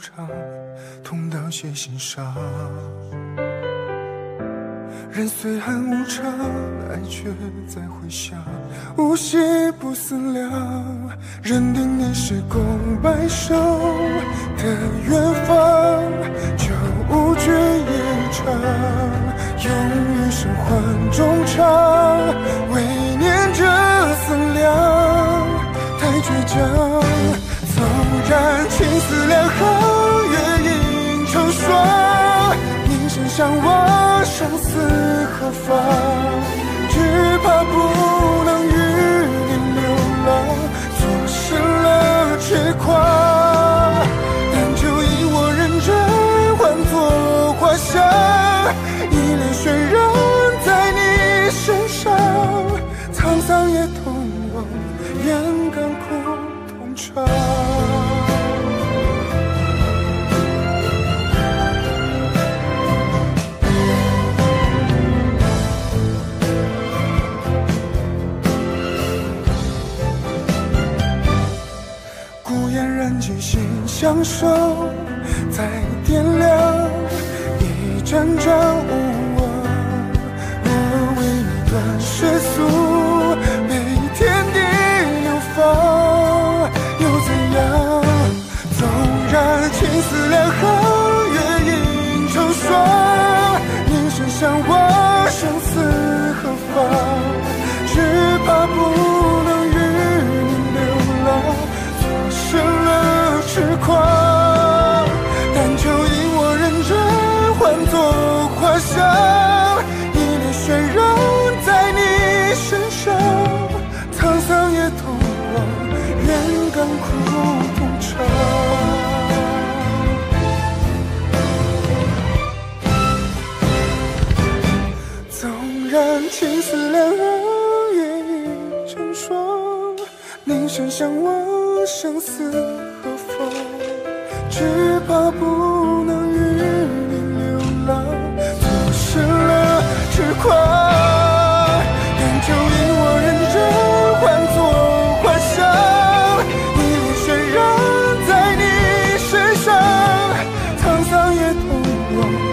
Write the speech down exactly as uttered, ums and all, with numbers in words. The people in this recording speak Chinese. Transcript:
长，痛到血心上。人虽然无常，爱却在回响，无息不思量，认定你是共白首的远方，就无惧一场，用余生换衷肠，为念这思量太倔强，纵然情丝两行，月影成双，凝神向往。 生死何妨？只怕不能与你流浪，错失了痴狂。但求以我认真换作花香，一脸渲染在你身上。沧桑也通往眼干苦痛长。 心相守，再点亮一盏盏无望。我为你断世俗，被天地流放，又怎样？纵然情丝两行，月影成双，凝神向往，生死何妨？只怕不能与你流浪，错失了。 痴狂，但求以我认真换作花香，一脸渲染在你身上，沧桑也通往远港苦痛长。 向往生死何妨？只怕不能与你流浪，错失了痴狂。但求以我认真换作花香，一脸渲染在你身上，沧桑也通往。